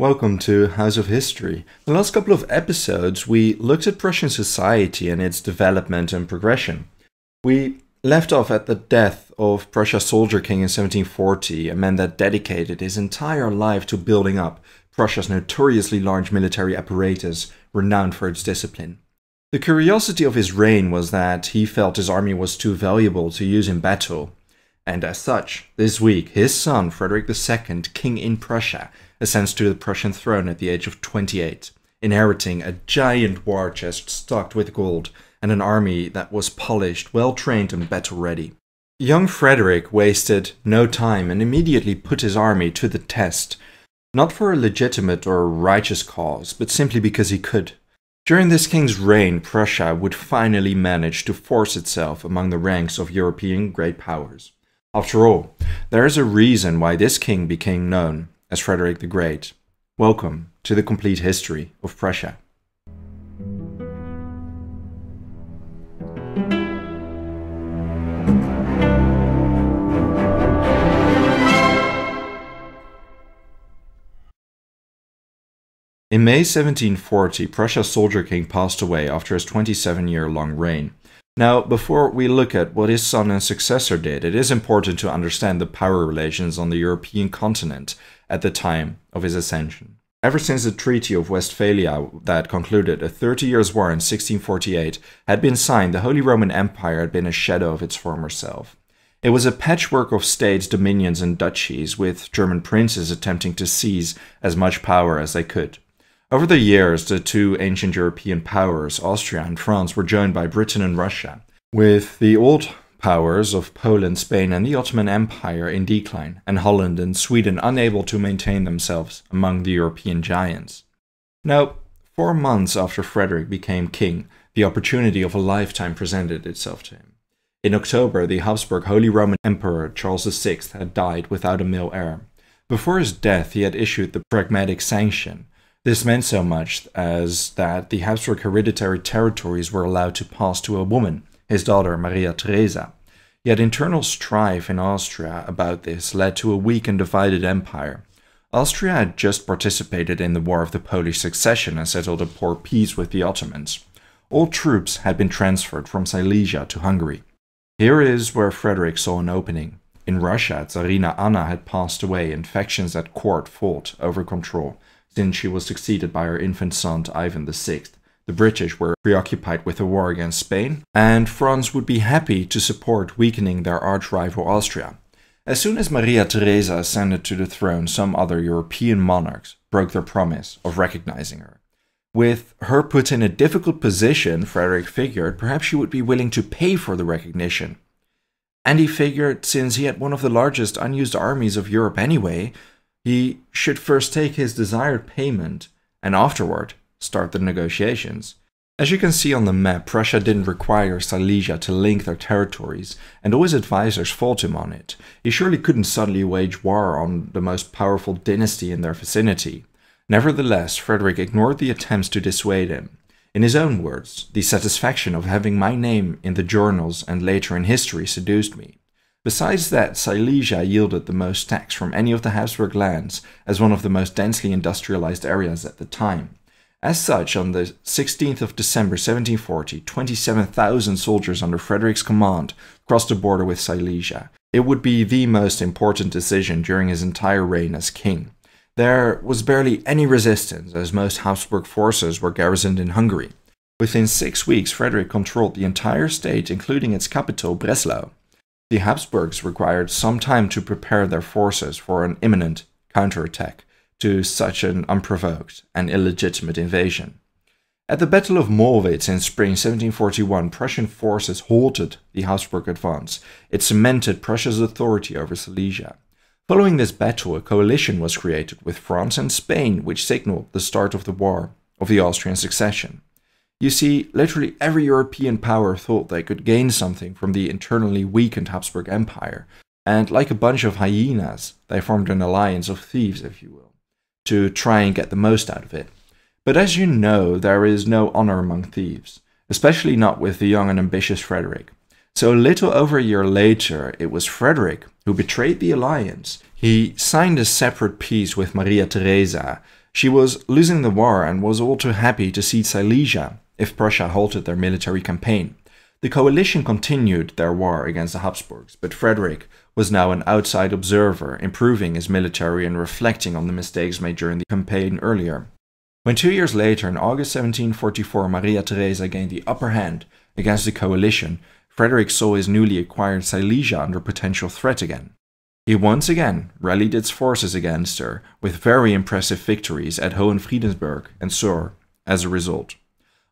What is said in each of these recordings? Welcome to House of History. The last couple of episodes we looked at Prussian society and its development and progression. We left off at the death of Prussia's soldier king in 1740, a man that dedicated his entire life to building up Prussia's notoriously large military apparatus, renowned for its discipline. The curiosity of his reign was that he felt his army was too valuable to use in battle. And as such, this week, his son, Frederick II, king in Prussia, ascends to the Prussian throne at the age of 28, inheriting a giant war chest stocked with gold and an army that was polished, well-trained and battle-ready. Young Frederick wasted no time and immediately put his army to the test, not for a legitimate or righteous cause, but simply because he could. During this king's reign, Prussia would finally manage to force itself among the ranks of European great powers. After all, there is a reason why this king became known as Frederick the Great. Welcome to the complete history of Prussia. In May 1740, Prussia's soldier king passed away after his 27-year-long reign. Now, before we look at what his son and successor did, it is important to understand the power relations on the European continent at the time of his ascension. Ever since the Treaty of Westphalia that concluded a 30 Years' War in 1648 had been signed, the Holy Roman Empire had been a shadow of its former self. It was a patchwork of states, dominions and duchies, with German princes attempting to seize as much power as they could. Over the years, the two ancient European powers, Austria and France, were joined by Britain and Russia, with the old powers of Poland, Spain and the Ottoman Empire in decline, and Holland and Sweden unable to maintain themselves among the European giants. Now, 4 months after Frederick became king, the opportunity of a lifetime presented itself to him. In October, the Habsburg Holy Roman Emperor Charles VI had died without a male heir. Before his death, he had issued the Pragmatic Sanction. This meant so much as that the Habsburg hereditary territories were allowed to pass to a woman, his daughter Maria Theresa. Yet internal strife in Austria about this led to a weak and divided empire. Austria had just participated in the War of the Polish Succession and settled a poor peace with the Ottomans. All troops had been transferred from Silesia to Hungary. Here is where Frederick saw an opening. In Russia, Tsarina Anna had passed away and factions at court fought over control. Since she was succeeded by her infant son Ivan VI, the British were preoccupied with the war against Spain, and France would be happy to support weakening their arch-rival Austria. As soon as Maria Theresa ascended to the throne, some other European monarchs broke their promise of recognizing her. With her put in a difficult position, Frederick figured perhaps she would be willing to pay for the recognition. And he figured, since he had one of the largest unused armies of Europe anyway, he should first take his desired payment and afterward start the negotiations. As you can see on the map, Prussia didn't require Silesia to link their territories, and all his advisors fought him on it. He surely couldn't suddenly wage war on the most powerful dynasty in their vicinity. Nevertheless, Frederick ignored the attempts to dissuade him. In his own words, "The satisfaction of having my name in the journals and later in history seduced me." Besides that, Silesia yielded the most tax from any of the Habsburg lands as one of the most densely industrialized areas at the time. As such, on the 16th of December 1740, 27,000 soldiers under Frederick's command crossed the border with Silesia. It would be the most important decision during his entire reign as king. There was barely any resistance, as most Habsburg forces were garrisoned in Hungary. Within 6 weeks, Frederick controlled the entire state, including its capital, Breslau. The Habsburgs required some time to prepare their forces for an imminent counterattack to such an unprovoked and illegitimate invasion. At the Battle of Molwitz in spring 1741, Prussian forces halted the Habsburg advance. It cemented Prussia's authority over Silesia. Following this battle, a coalition was created with France and Spain, which signaled the start of the War of the Austrian Succession. You see, literally every European power thought they could gain something from the internally weakened Habsburg Empire, and like a bunch of hyenas, they formed an alliance of thieves, if you will, to try and get the most out of it. But as you know, there is no honor among thieves, especially not with the young and ambitious Frederick. So a little over a year later, it was Frederick who betrayed the alliance. He signed a separate peace with Maria Theresa. She was losing the war and was all too happy to cede Silesia if Prussia halted their military campaign. The coalition continued their war against the Habsburgs, but Frederick was now an outside observer, improving his military and reflecting on the mistakes made during the campaign earlier. When 2 years later, in August 1744, Maria Theresa gained the upper hand against the coalition, Frederick saw his newly acquired Silesia under potential threat again. He once again rallied its forces against her, with very impressive victories at Hohenfriedberg and Sör as a result.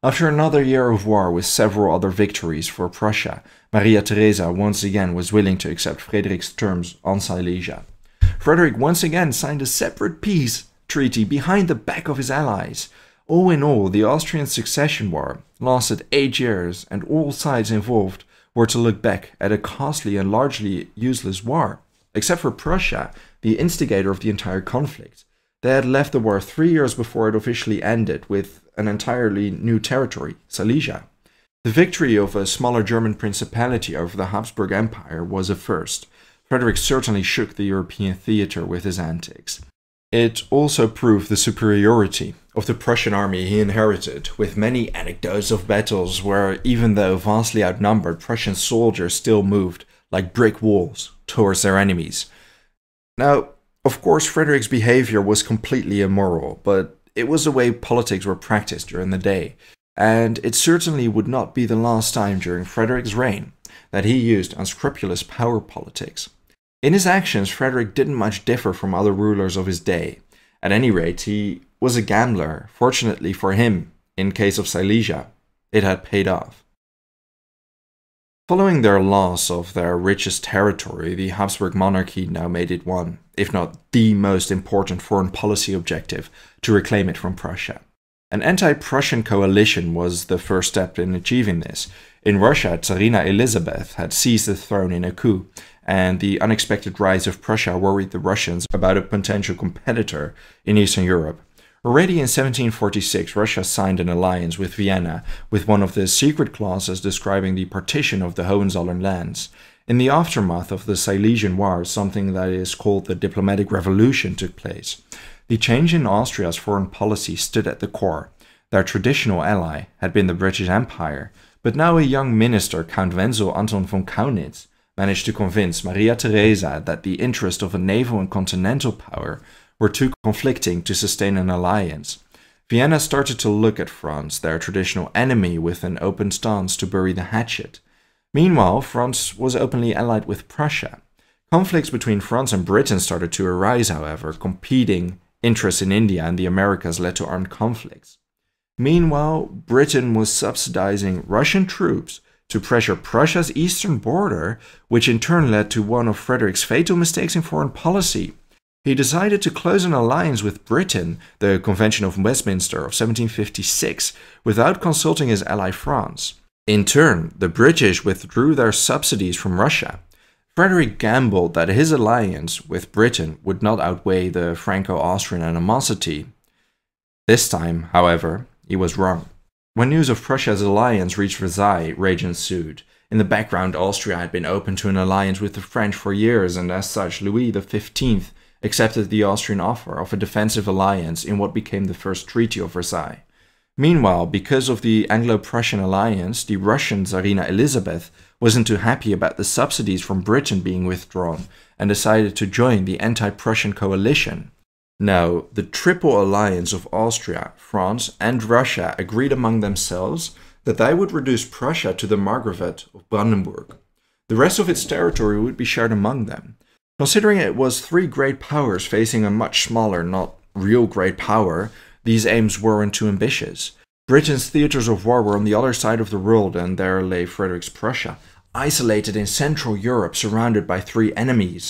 After another year of war with several other victories for Prussia, Maria Theresa once again was willing to accept Frederick's terms on Silesia. Frederick once again signed a separate peace treaty behind the back of his allies. All in all, the Austrian Succession War lasted 8 years, and all sides involved were to look back at a costly and largely useless war. Except for Prussia, the instigator of the entire conflict. They had left the war 3 years before it officially ended, with an entirely new territory, Silesia. The victory of a smaller German principality over the Habsburg Empire was a first. Frederick certainly shook the European theater with his antics. It also proved the superiority of the Prussian army he inherited, with many anecdotes of battles where, even though vastly outnumbered, Prussian soldiers still moved like brick walls towards their enemies. Now, of course, Frederick's behavior was completely immoral, but it was the way politics were practiced during the day, and it certainly would not be the last time during Frederick's reign that he used unscrupulous power politics. In his actions, Frederick didn't much differ from other rulers of his day. At any rate, he was a gambler. Fortunately for him, in case of Silesia, it had paid off. Following their loss of their richest territory, the Habsburg monarchy now made it one, if not the most important foreign policy objective, to reclaim it from Prussia. An anti-Prussian coalition was the first step in achieving this. In Russia, Tsarina Elizabeth had seized the throne in a coup, and the unexpected rise of Prussia worried the Russians about a potential competitor in Eastern Europe. Already in 1746, Russia signed an alliance with Vienna, with one of the secret clauses describing the partition of the Hohenzollern lands. In the aftermath of the Silesian War, something that is called the Diplomatic Revolution took place. The change in Austria's foreign policy stood at the core. Their traditional ally had been the British Empire, but now a young minister, Count Wenzel Anton von Kaunitz, managed to convince Maria Theresa that the interest of a naval and continental power were too conflicting to sustain an alliance. Vienna started to look at France, their traditional enemy, with an open stance to bury the hatchet. Meanwhile, France was openly allied with Prussia. Conflicts between France and Britain started to arise, however. Competing interests in India and the Americas led to armed conflicts. Meanwhile, Britain was subsidizing Russian troops to pressure Prussia's eastern border, which in turn led to one of Frederick's fatal mistakes in foreign policy. He decided to close an alliance with Britain, the Convention of Westminster of 1756, without consulting his ally France. In turn, the British withdrew their subsidies from Russia. Frederick gambled that his alliance with Britain would not outweigh the Franco-Austrian animosity. This time, however, he was wrong. When news of Prussia's alliance reached Versailles, rage ensued. In the background, Austria had been open to an alliance with the French for years, and as such, Louis XV accepted the Austrian offer of a defensive alliance in what became the First Treaty of Versailles. Meanwhile, because of the Anglo-Prussian alliance, the Russian Tsarina Elizabeth wasn't too happy about the subsidies from Britain being withdrawn and decided to join the anti-Prussian coalition. Now, the triple alliance of Austria, France and Russia agreed among themselves that they would reduce Prussia to the Margravate of Brandenburg. The rest of its territory would be shared among them. Considering it was three great powers facing a much smaller, not real great power, these aims weren't too ambitious. Britain's theaters of war were on the other side of the world, and there lay Frederick's Prussia, isolated in Central Europe, surrounded by three enemies.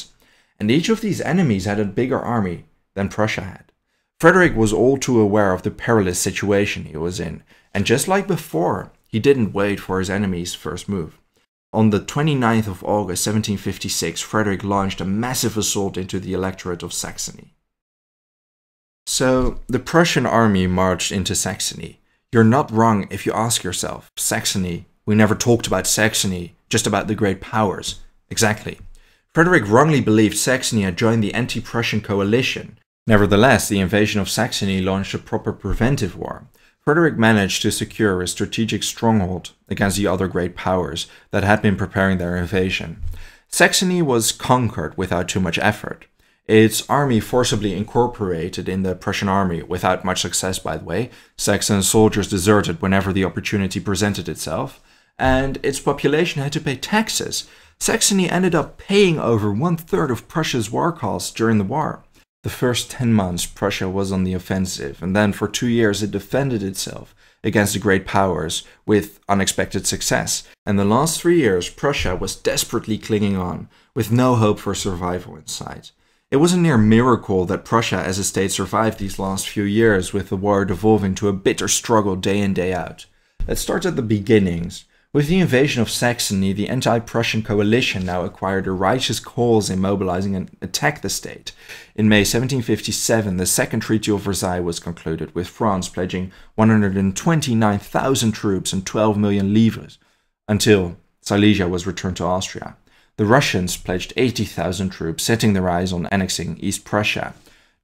And each of these enemies had a bigger army than Prussia had. Frederick was all too aware of the perilous situation he was in, and just like before, he didn't wait for his enemy's first move. On the 29th of August 1756, Frederick launched a massive assault into the electorate of Saxony. So, the Prussian army marched into Saxony. You're not wrong if you ask yourself, Saxony, we never talked about Saxony, just about the great powers. Exactly. Frederick wrongly believed Saxony had joined the anti-Prussian coalition. Nevertheless, the invasion of Saxony launched a proper preventive war. Frederick managed to secure a strategic stronghold against the other great powers that had been preparing their invasion. Saxony was conquered without too much effort. Its army forcibly incorporated in the Prussian army, without much success by the way. Saxon soldiers deserted whenever the opportunity presented itself, and its population had to pay taxes. Saxony ended up paying over 1/3 of Prussia's war costs during the war. The first 10 months Prussia was on the offensive, and then for 2 years it defended itself against the great powers with unexpected success. And the last 3 years Prussia was desperately clinging on, with no hope for survival in sight. It was a near miracle that Prussia as a state survived these last few years, with the war devolving to a bitter struggle day in day out. Let's start at the beginnings. With the invasion of Saxony, the anti-Prussian coalition now acquired a righteous cause in mobilizing and attack the state. In May 1757, the Second Treaty of Versailles was concluded, with France pledging 129,000 troops and 12 million livres, until Silesia was returned to Austria. The Russians pledged 80,000 troops, setting their eyes on annexing East Prussia.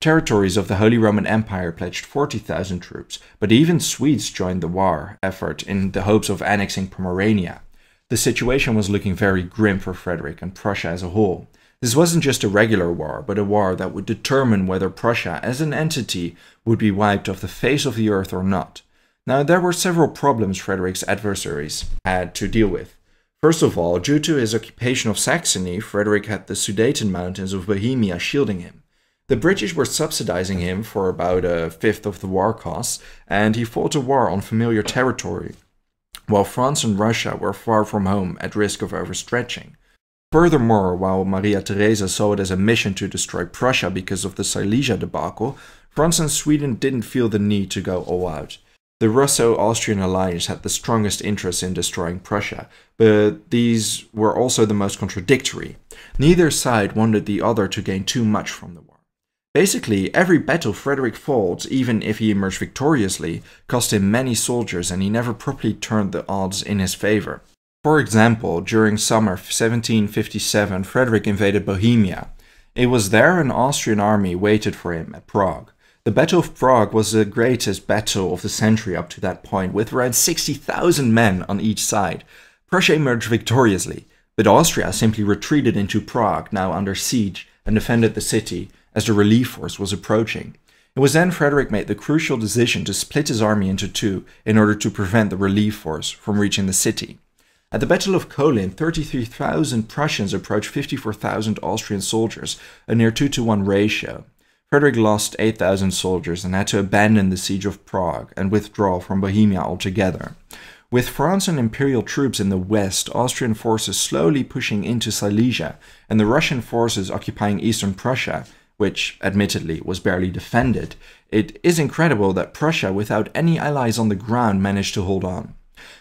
Territories of the Holy Roman Empire pledged 40,000 troops, but even Swedes joined the war effort in the hopes of annexing Pomerania. The situation was looking very grim for Frederick and Prussia as a whole. This wasn't just a regular war, but a war that would determine whether Prussia as an entity would be wiped off the face of the earth or not. Now, there were several problems Frederick's adversaries had to deal with. First of all, due to his occupation of Saxony, Frederick had the Sudeten Mountains of Bohemia shielding him. The British were subsidizing him for about 1/5 of the war costs, and he fought a war on familiar territory, while France and Russia were far from home, at risk of overstretching. Furthermore, while Maria Theresa saw it as a mission to destroy Prussia because of the Silesia debacle, France and Sweden didn't feel the need to go all out. The Russo-Austrian alliance had the strongest interest in destroying Prussia, but these were also the most contradictory. Neither side wanted the other to gain too much from the war. Basically, every battle Frederick fought, even if he emerged victoriously, cost him many soldiers, and he never properly turned the odds in his favor. For example, during summer 1757, Frederick invaded Bohemia. It was there an Austrian army waited for him at Prague. The Battle of Prague was the greatest battle of the century up to that point, with around 60,000 men on each side. Prussia emerged victoriously, but Austria simply retreated into Prague, now under siege, and defended the city as the relief force was approaching. It was then Frederick made the crucial decision to split his army into two in order to prevent the relief force from reaching the city. At the Battle of Kolin, 33,000 Prussians approached 54,000 Austrian soldiers, a near 2-to-1 ratio. Frederick lost 8,000 soldiers and had to abandon the siege of Prague and withdraw from Bohemia altogether. With France and imperial troops in the west, Austrian forces slowly pushing into Silesia, and the Russian forces occupying eastern Prussia, which admittedly was barely defended, it is incredible that Prussia, without any allies on the ground, managed to hold on.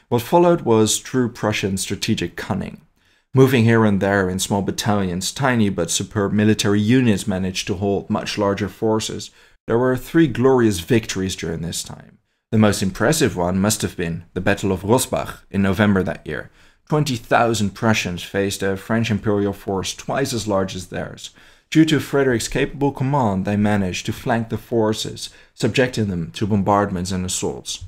What followed was true Prussian strategic cunning. Moving here and there in small battalions, tiny but superb military units managed to hold much larger forces. There were 3 glorious victories during this time. The most impressive one must have been the Battle of Rosbach in November that year. 20,000 Prussians faced a French imperial force twice as large as theirs. Due to Frederick's capable command, they managed to flank the forces, subjecting them to bombardments and assaults.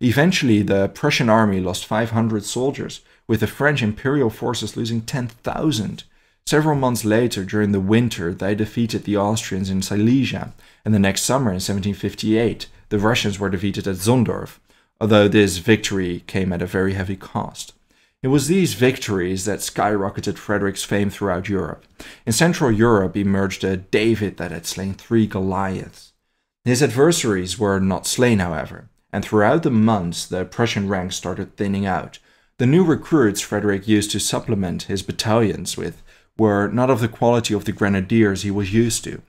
Eventually, the Prussian army lost 500 soldiers, with the French imperial forces losing 10,000. Several months later, during the winter, they defeated the Austrians in Silesia, and the next summer, in 1758, the Russians were defeated at Zondorf, although this victory came at a very heavy cost. It was these victories that skyrocketed Frederick's fame throughout Europe. In Central Europe emerged a David that had slain 3 Goliaths. His adversaries were not slain, however, and throughout the months the Prussian ranks started thinning out. The new recruits Frederick used to supplement his battalions with were not of the quality of the grenadiers he was used to.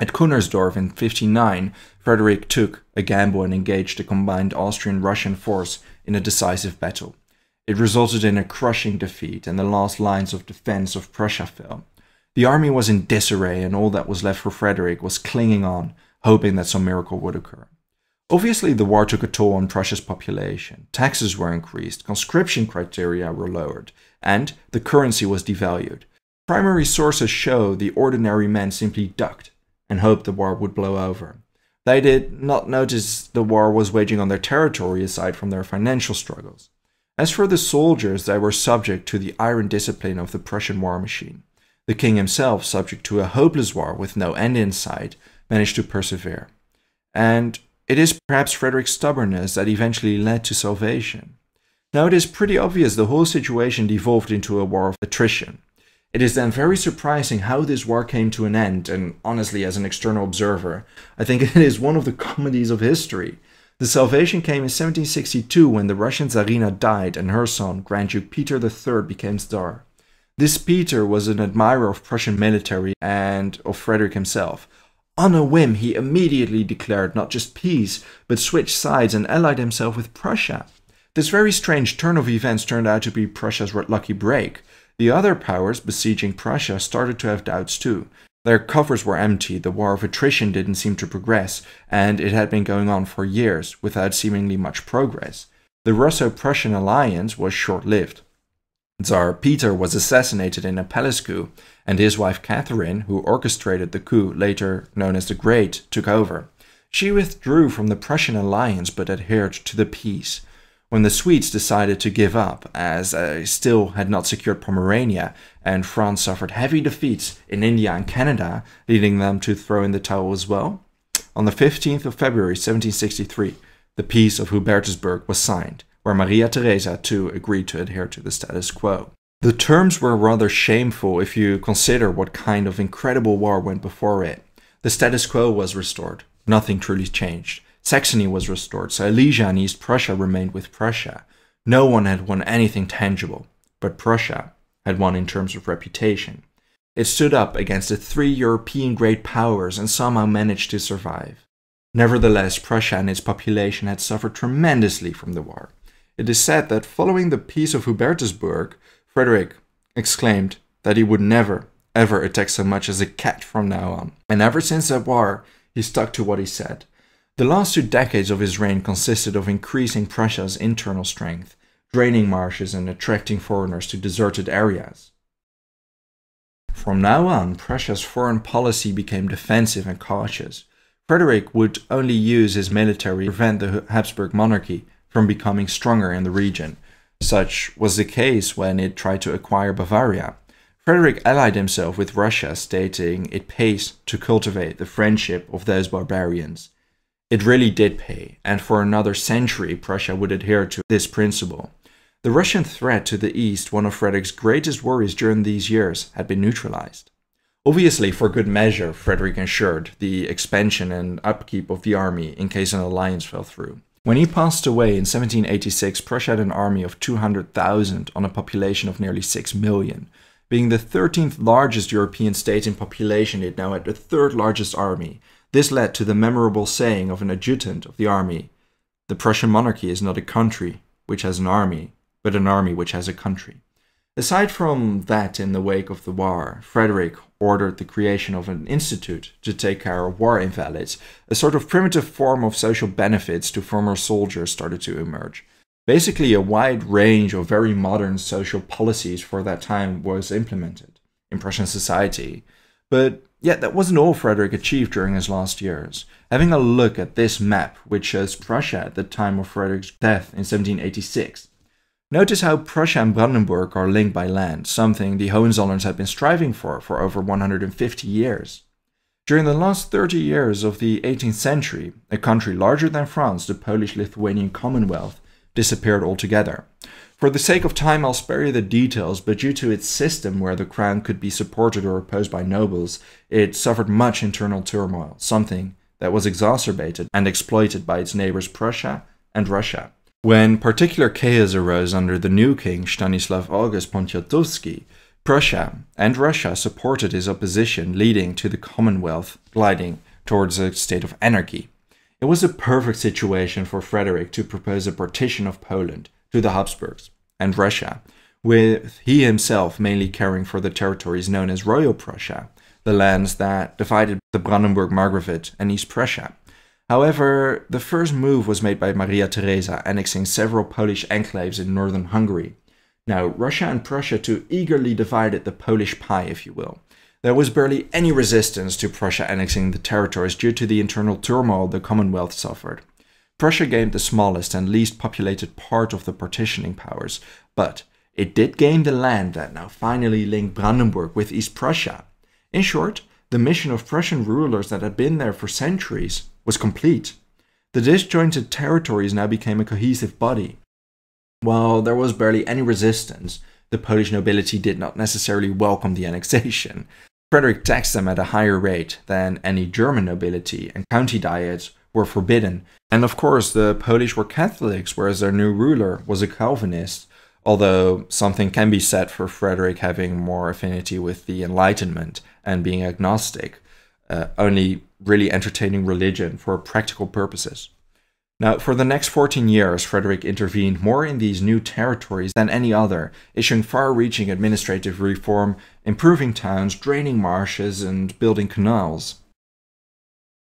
At Kunersdorf in 1559, Frederick took a gamble and engaged a combined Austrian-Russian force in a decisive battle. It resulted in a crushing defeat, and the last lines of defense of Prussia fell. The army was in disarray, and all that was left for Frederick was clinging on, hoping that some miracle would occur. Obviously, the war took a toll on Prussia's population. Taxes were increased, conscription criteria were lowered, and the currency was devalued. Primary sources show the ordinary men simply ducked and hoped the war would blow over. They did not notice the war was waging on their territory aside from their financial struggles. As for the soldiers, they were subject to the iron discipline of the Prussian war machine. The king himself, subject to a hopeless war with no end in sight, managed to persevere. And it is perhaps Frederick's stubbornness that eventually led to salvation. Now it is pretty obvious the whole situation devolved into a war of attrition. It is then very surprising how this war came to an end, and honestly, as an external observer, I think it is one of the comedies of history. The salvation came in 1762 when the Russian Tsarina died and her son, Grand Duke Peter III, became Tsar. This Peter was an admirer of Prussian military and of Frederick himself. On a whim, he immediately declared not just peace, but switched sides and allied himself with Prussia. This very strange turn of events turned out to be Prussia's lucky break. The other powers besieging Prussia started to have doubts too. Their coffers were empty, the war of attrition didn't seem to progress, and it had been going on for years without seemingly much progress. The Russo-Prussian alliance was short-lived. Tsar Peter was assassinated in a palace coup, and his wife Catherine, who orchestrated the coup, later known as the Great, took over. She withdrew from the Prussian alliance but adhered to the peace. When the Swedes decided to give up, as they still had not secured Pomerania, and France suffered heavy defeats in India and Canada, leading them to throw in the towel as well. On the 15th of February 1763, the Peace of Hubertusburg was signed, where Maria Theresa too agreed to adhere to the status quo. The terms were rather shameful if you consider what kind of incredible war went before it. The status quo was restored, nothing truly changed. Saxony was restored, Silesia and East Prussia remained with Prussia. No one had won anything tangible, but Prussia had won in terms of reputation. It stood up against the three European great powers and somehow managed to survive. Nevertheless, Prussia and its population had suffered tremendously from the war. It is said that following the Peace of Hubertusburg, Frederick exclaimed that he would never, ever attack so much as a cat from now on. And ever since that war, he stuck to what he said. The last 2 decades of his reign consisted of increasing Prussia's internal strength, draining marshes and attracting foreigners to deserted areas. From now on, Prussia's foreign policy became defensive and cautious. Frederick would only use his military to prevent the Habsburg monarchy from becoming stronger in the region. Such was the case when it tried to acquire Bavaria. Frederick allied himself with Russia, stating it pays to cultivate the friendship of those barbarians. It really did pay, and for another century Prussia would adhere to this principle. The Russian threat to the east, one of Frederick's greatest worries during these years, had been neutralized. Obviously, for good measure, Frederick ensured the expansion and upkeep of the army in case an alliance fell through. When he passed away in 1786, Prussia had an army of 200,000 on a population of nearly 6 million. Being the 13th largest European state in population, it now had the 3rd largest army. This led to the memorable saying of an adjutant of the army, "The Prussian monarchy is not a country which has an army, but an army which has a country." Aside from that, in the wake of the war, Frederick ordered the creation of an institute to take care of war invalids. A sort of primitive form of social benefits to former soldiers started to emerge. Basically, a wide range of very modern social policies for that time was implemented in Prussian society. But yet that wasn't all Frederick achieved during his last years. Having a look at this map, which shows Prussia at the time of Frederick's death in 1786. Notice how Prussia and Brandenburg are linked by land, something the Hohenzollerns had been striving for over 150 years. During the last 30 years of the 18th century, a country larger than France, the Polish-Lithuanian Commonwealth, disappeared altogether. For the sake of time, I'll spare you the details, but due to its system where the crown could be supported or opposed by nobles, it suffered much internal turmoil, something that was exacerbated and exploited by its neighbors Prussia and Russia. When particular chaos arose under the new king Stanislav August Poniatowski, Prussia and Russia supported his opposition, leading to the Commonwealth gliding towards a state of anarchy. It was a perfect situation for Frederick to propose a partition of Poland to the Habsburgs and Russia, with he himself mainly caring for the territories known as Royal Prussia, the lands that divided the Brandenburg Margravate and East Prussia. However, the first move was made by Maria Theresa, annexing several Polish enclaves in northern Hungary. Now, Russia and Prussia too eagerly divided the Polish pie, if you will. There was barely any resistance to Prussia annexing the territories due to the internal turmoil the Commonwealth suffered. Prussia gained the smallest and least populated part of the partitioning powers, but it did gain the land that now finally linked Brandenburg with East Prussia. In short, the mission of Prussian rulers that had been there for centuries was complete. The disjointed territories now became a cohesive body. While there was barely any resistance, the Polish nobility did not necessarily welcome the annexation. Frederick taxed them at a higher rate than any German nobility, and county diets were forbidden. And of course, the Polish were Catholics, whereas their new ruler was a Calvinist, although something can be said for Frederick having more affinity with the Enlightenment and being agnostic, only really entertaining religion for practical purposes. Now, for the next 14 years, Frederick intervened more in these new territories than any other, issuing far-reaching administrative reform, improving towns, draining marshes, and building canals.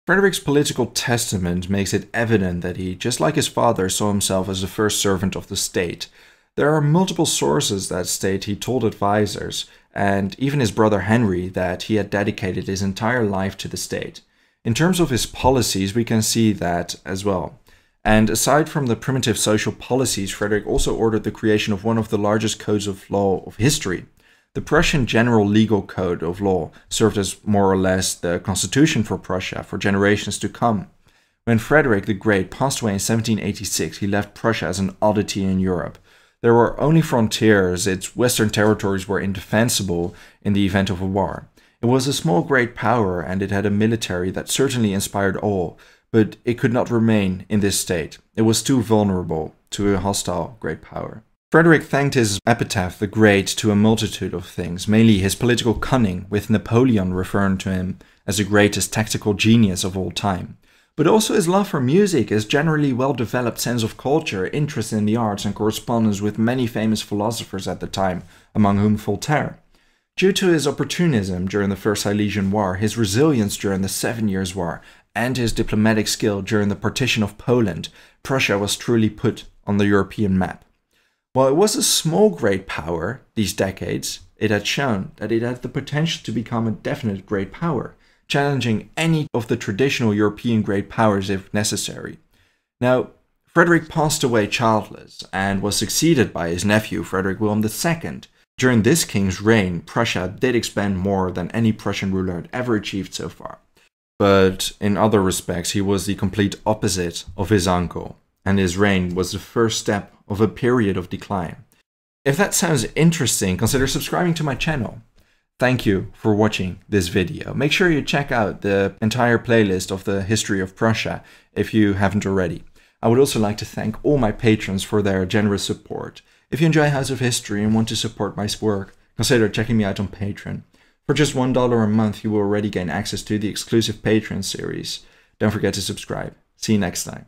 Frederick's political testament makes it evident that he, just like his father, saw himself as the first servant of the state. There are multiple sources that state he told advisors, and even his brother Henry, that he had dedicated his entire life to the state. In terms of his policies, we can see that as well. And aside from the primitive social policies, Frederick also ordered the creation of one of the largest codes of law of history. The Prussian General Legal Code of Law served as more or less the constitution for Prussia for generations to come. When Frederick the Great passed away in 1786, he left Prussia as an oddity in Europe. There were only frontiers, its western territories were indefensible in the event of a war. It was a small great power, and it had a military that certainly inspired awe. But it could not remain in this state. It was too vulnerable to a hostile great power. Frederick thanked his epitaph, the Great, to a multitude of things, mainly his political cunning, with Napoleon referring to him as the greatest tactical genius of all time, but also his love for music, his generally well-developed sense of culture, interest in the arts, and correspondence with many famous philosophers at the time, among whom Voltaire. Due to his opportunism during the First Silesian War, his resilience during the 7 Years' War, and his diplomatic skill during the partition of Poland, Prussia was truly put on the European map. While it was a small great power these decades, it had shown that it had the potential to become a definite great power, challenging any of the traditional European great powers if necessary. Now, Frederick passed away childless and was succeeded by his nephew, Frederick William II. During this king's reign, Prussia did expand more than any Prussian ruler had ever achieved so far. But in other respects, he was the complete opposite of his uncle, and his reign was the first step of a period of decline. If that sounds interesting, consider subscribing to my channel. Thank you for watching this video. Make sure you check out the entire playlist of the history of Prussia if you haven't already. I would also like to thank all my patrons for their generous support. If you enjoy House of History and want to support my work, consider checking me out on Patreon. For just $1 a month, you will already gain access to the exclusive Patreon series. Don't forget to subscribe. See you next time.